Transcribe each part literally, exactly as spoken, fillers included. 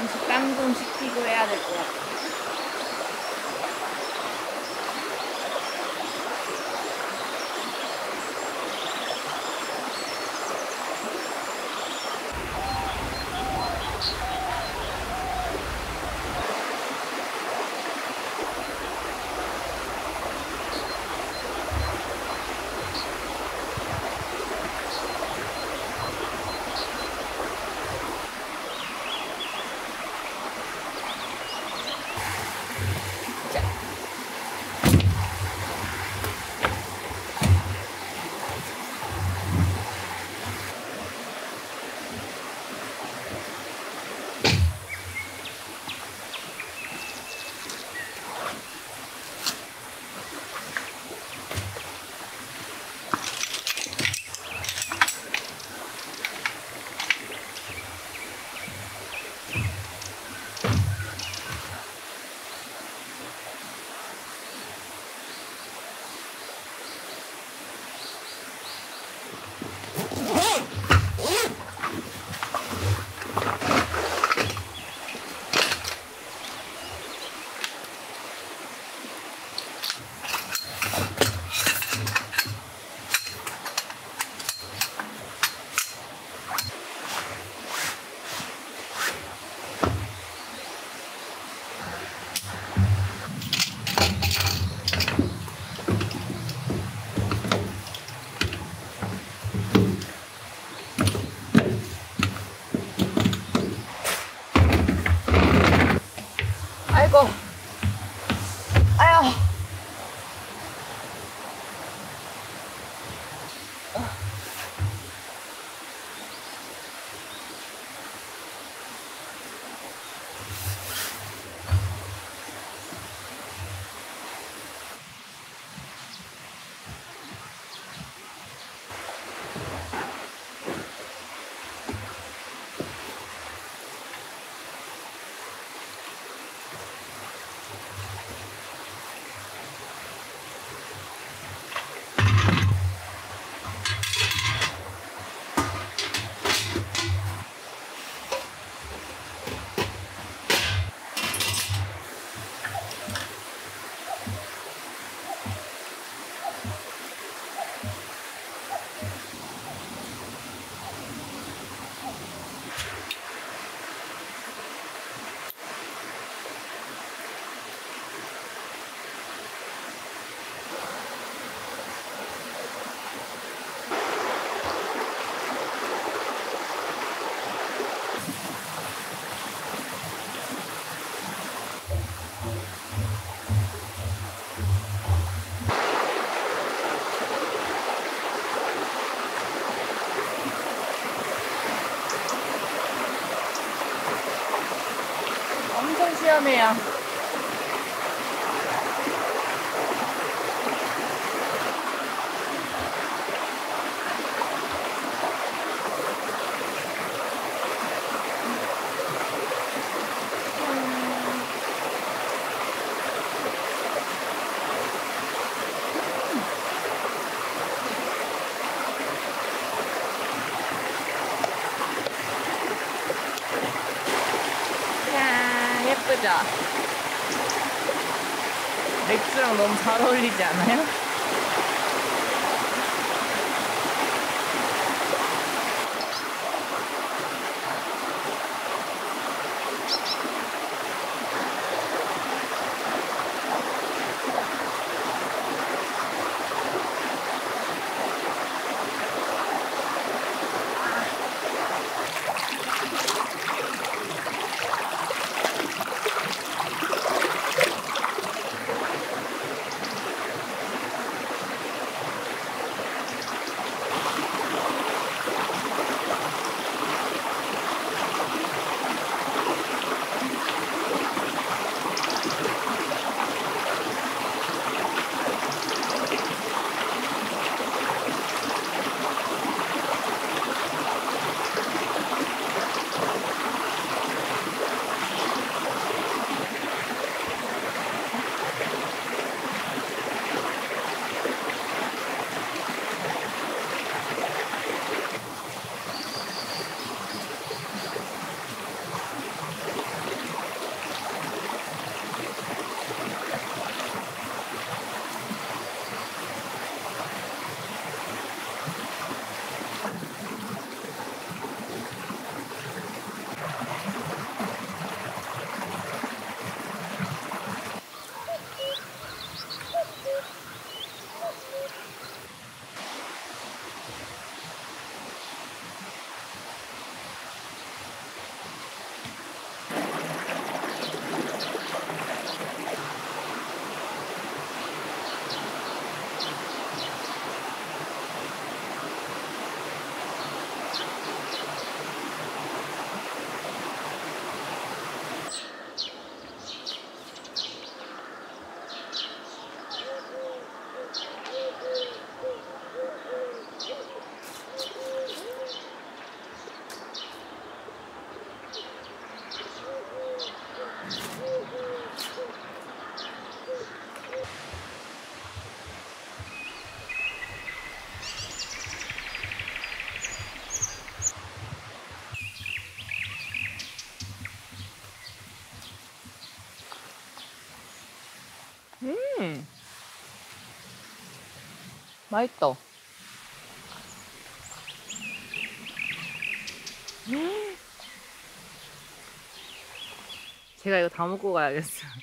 음식 빵 좀 시키고 해야 될 것 같아. 시원해요. 맥주랑 너무 잘 어울리지 않아요? 음 맛있다. 음 제가 이거 다 먹고 가야겠어요.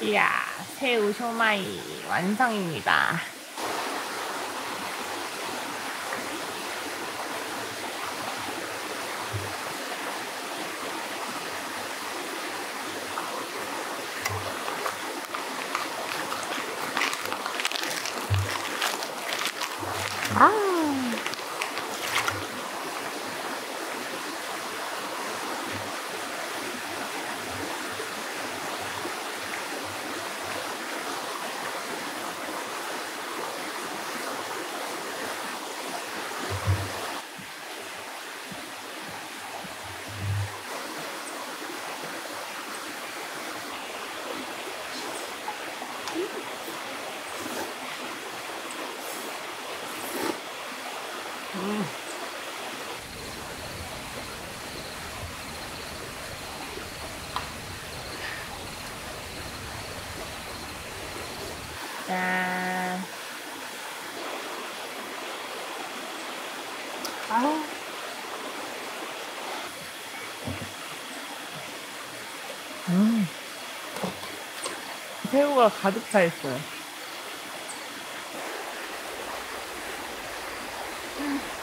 이야, 새우 쇼마이 완성입니다. 아. 음. 짠. 아우. 음. 새우가 가득 차 있어요. 음.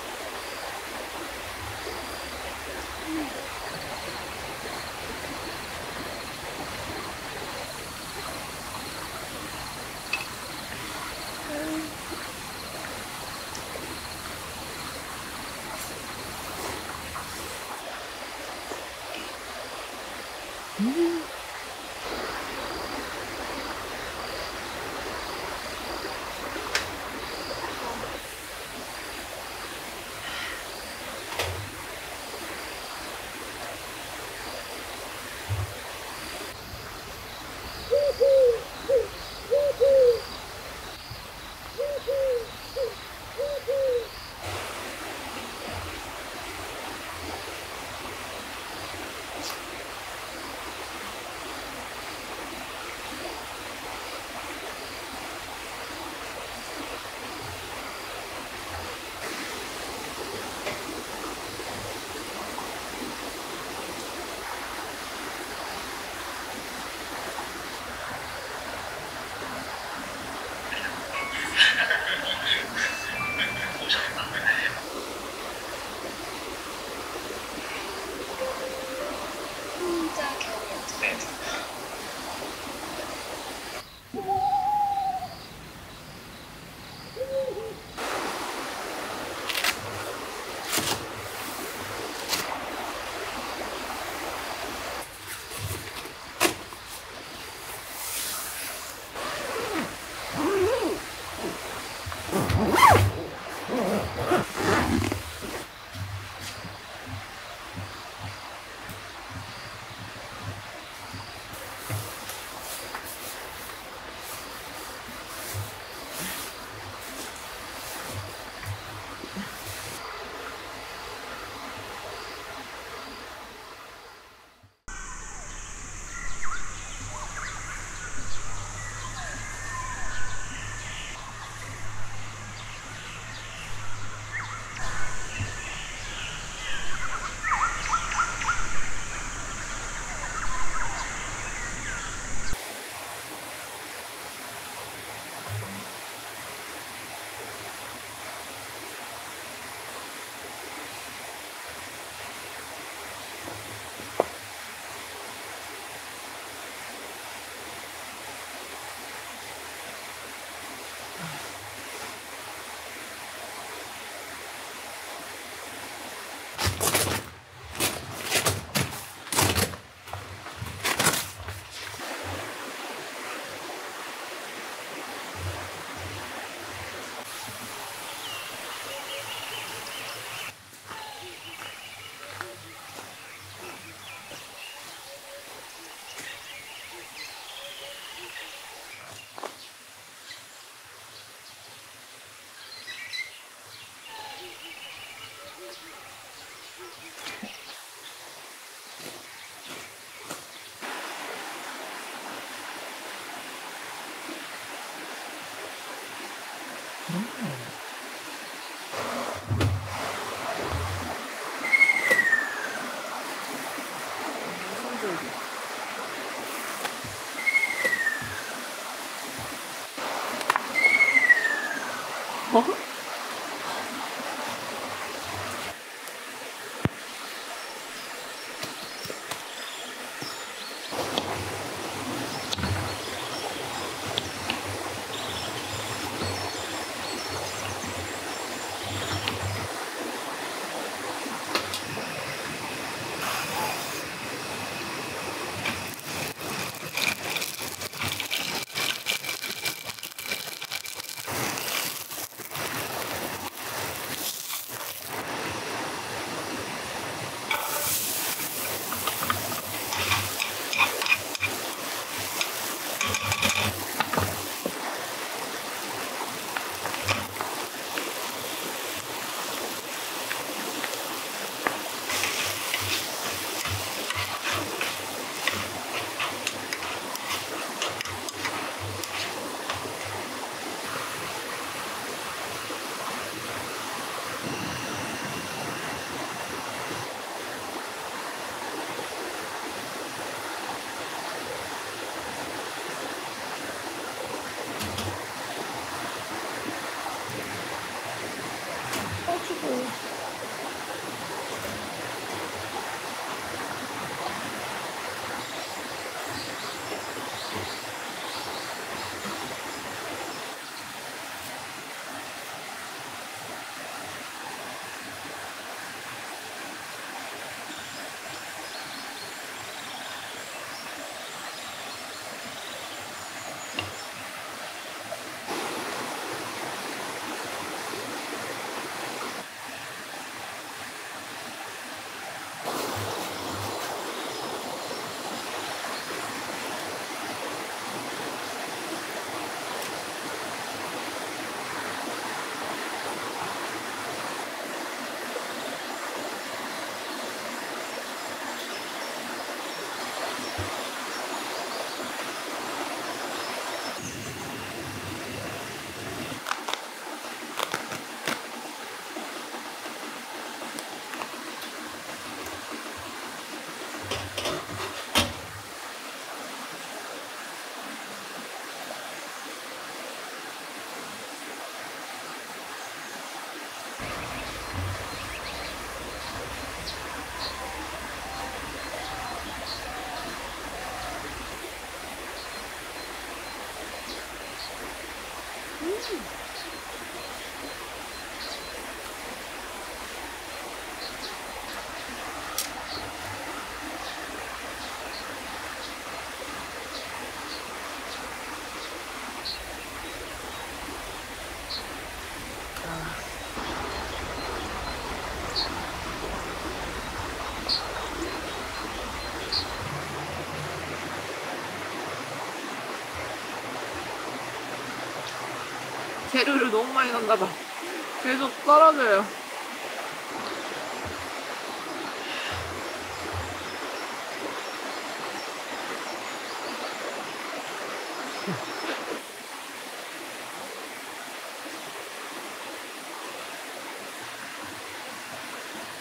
어? 재료를 너무 많이 넣었나봐. 계속 떨어져요.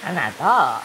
하나 더.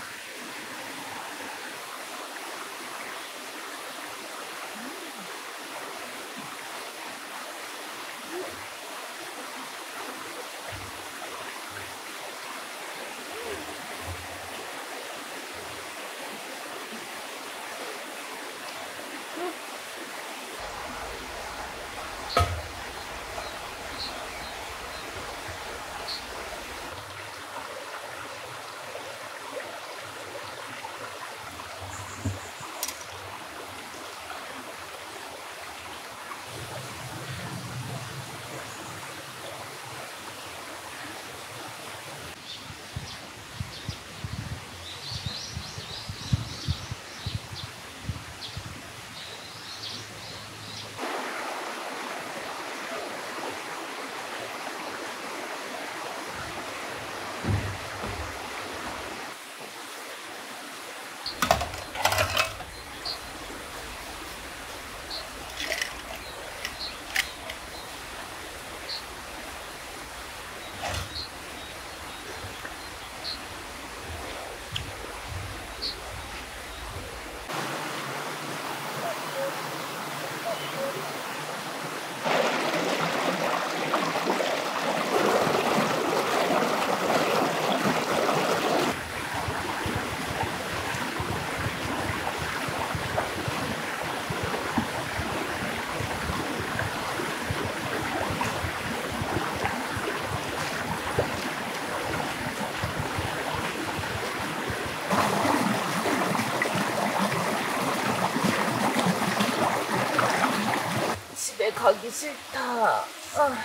가기 싫다. 아.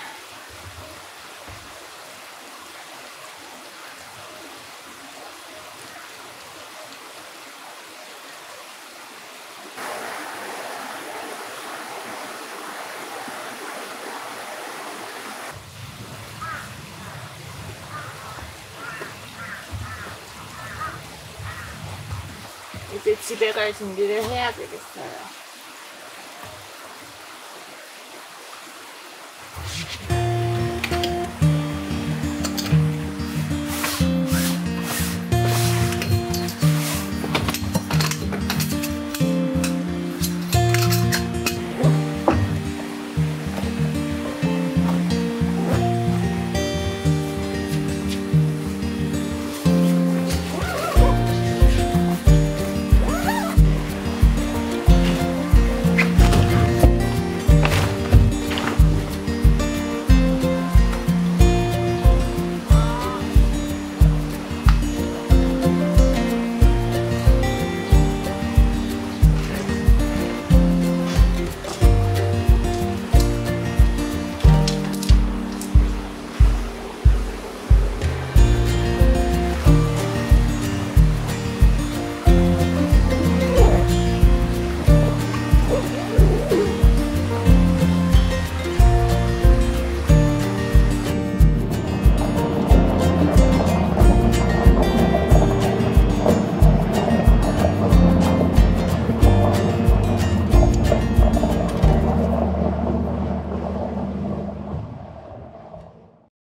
이제 집에 갈 준비를 해야 되겠어요.